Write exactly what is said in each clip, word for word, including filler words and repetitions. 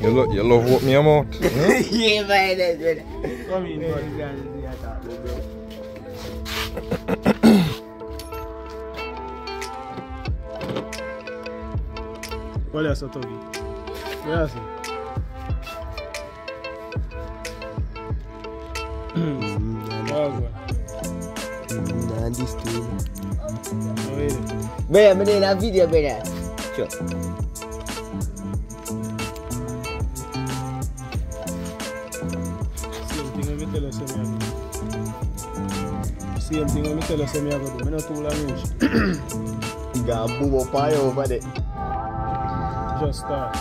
You love, you love what me I'm out. Huh? Yeah, man, that's it. Come in, bro. Olha só, Tobi. Olha só. Água. Nada disso. Bem, menina, na vídeo, bem. Tchau. Same thing I'm telling you, I'm going to do. I'm not too long. You got a boob up high over there. Just start.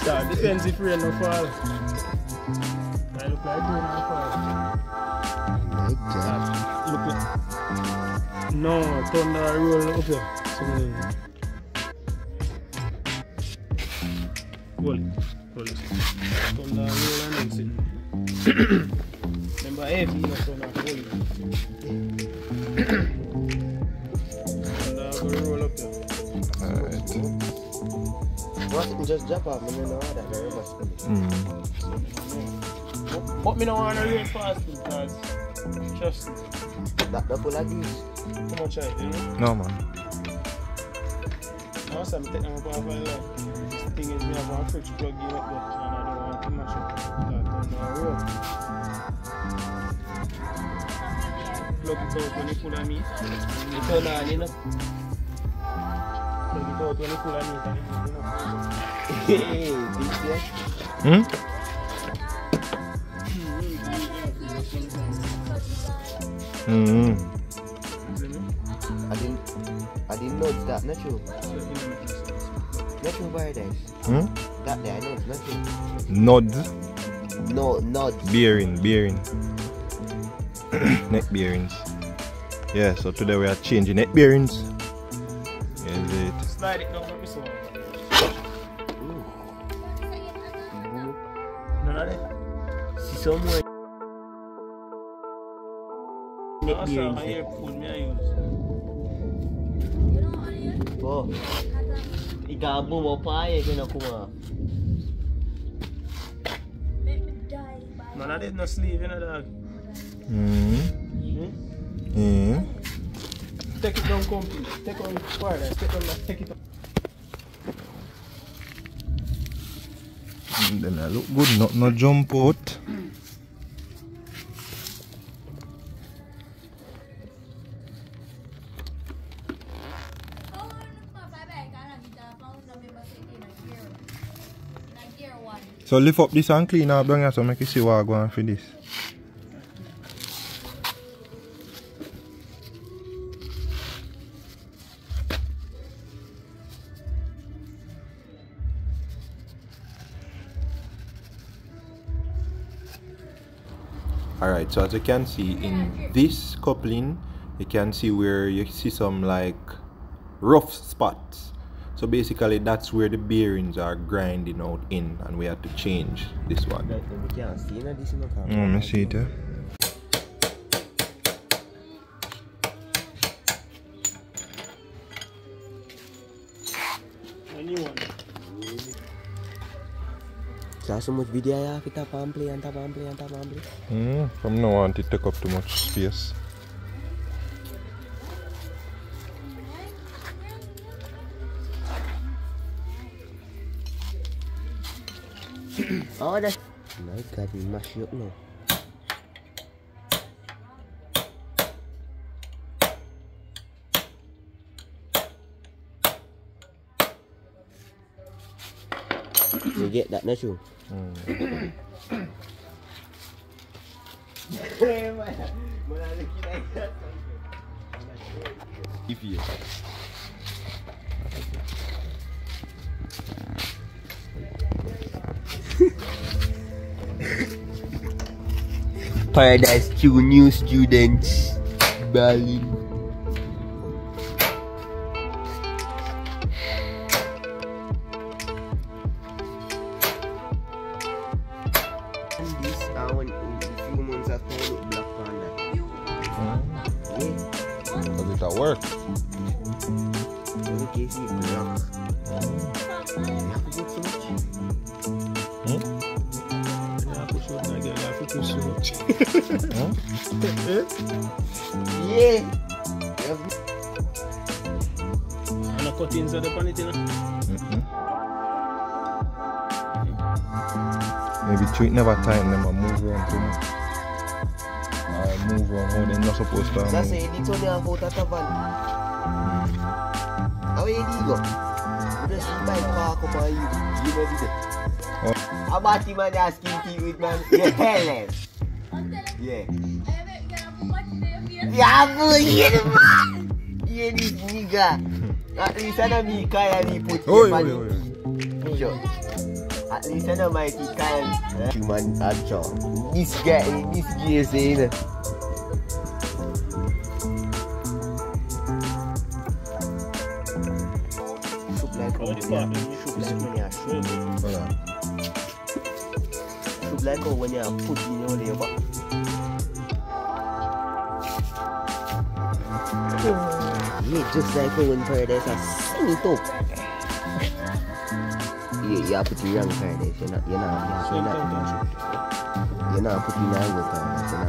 Start. Depends if rain no fall. I look like rain no fall. Like that. Look like. No, thunder roll up there. Something. Hold it. Hold it. Thunder roll and exit. Remember, heavy no thunder roll. Thunder go roll up there. Alright. What if you just drop off? I don't know that very much. But I don't want to rain fast because trust me. That double like this. How much I do? No, man. I also take them apart for life. The thing is, we have our fridge plug you up there, and I don't want to mash up that on our road. Plug it out when it's full of meat. It's all on, you know. Plug it out when it's full of meat, and it's full of meat. Hey, this here. Hmm? Mm hmm. I didn't, I didn't know it's that natural. Nothing by this. Hmm? That there, I know it's nothing. Nod? No, nod. Bearing, bearing. Neck bearings. Yeah, so today we are changing neck bearings. Here's it. Slide it down for me, so. Ooh. None of that. See somewhere. Neck bearings. I hear food, me I use. You don't want it? Oh. It got a boom up high, it's gonna come off. None of this no sleeve, you know, dog. Mm-hmm. Mm-hmm. Mm-hmm. Take it down, complete. Take on paradise. Take on that. Take it on. Then I look good, not no jump out. So lift up this and clean up, bring it so make you see what I'm going for this. Alright, so as you can see in this coupling, you can see where you see some like rough spots. So basically that's where the bearings are grinding out in, and we had to change this one. Let me see it. So so much video I have to tap and play and tap and play and tap and play. Hmm, from now on it take up too much space. Oh, that's... My God, we mash it up now. You get that, don't you? Mm. If you... Paradise Q new students Berlin. And this hour in few months I found it black panda. Mm. Yeah. Does it work? It gave me milk. Yeah. And I cut inside the panel. Maybe treat never time them and move on to me. Move on, how they're not supposed to. That's it, it's only about a tavern. How you go? Just buy park up on you. You know it. How about him and asking tea with man? Yeah, hellas. Yeah. Yeah, boy, you the man. You this nigga. At least I know me, Kyle, and he put him on the tea. At least I know my tea, Kyle. Human nature. This guy, this guy is in. Yeah. Should like when you are shrimp. Should like when you are put in your labor. Yeah, just like when paradise are sing it up. Yeah, you are putting young paradise, you're not, you're not, you're not, you're not putting young paradise, you're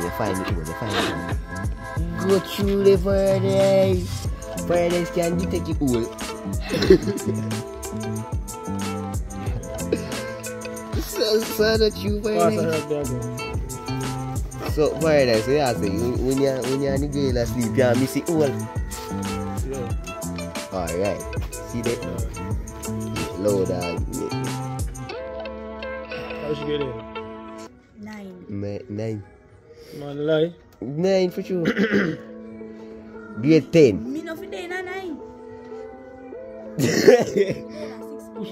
not putting young paradise. You find it, you find it. Go through the paradise. Paradise can detect it all. So sad that you paradise. So paradise, so yeah, so you, when you when you're in the jail asleep, you miss it all. Yeah. Alright. See that? Low dog. How'd you get in? Nine. Ma nine. Man lie. Nine for sure. Grade ten. Me not for day na nine. Push it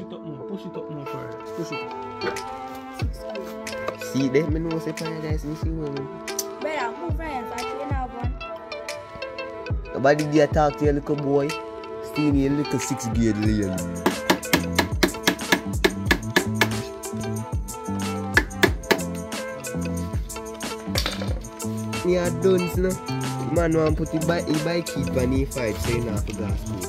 up more, push it up more for it. Push it up. See them me know say paradise me see one. Brother, who friends are you now one? Nobody dare talk to your little boy. Still your little sixth grade lion. Me a dunce now. Man want put it by it by keep and he fight saying so after glass coat.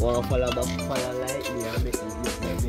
Wanna follow back follow like me and make it look like me.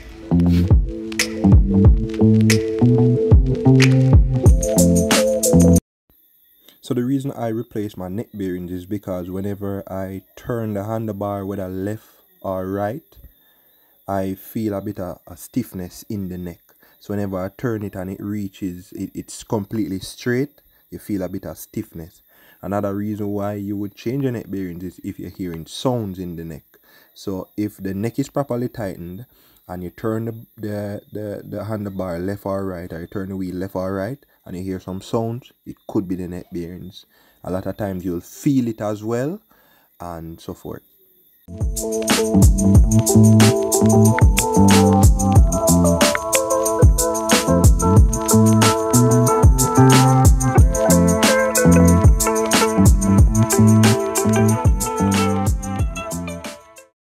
So the reason I replace my neck bearings is because whenever I turn the handlebar, whether left or right, I feel a bit of a stiffness in the neck. So whenever I turn it and it reaches, it, it's completely straight, you feel a bit of stiffness. Another reason why you would change your neck bearings is if you're hearing sounds in the neck. So if the neck is properly tightened and you turn the, the, the, the handlebar left or right, or you turn the wheel left or right, and you hear some sounds, it could be the neck bearings. A lot of times you'll feel it as well, and so forth.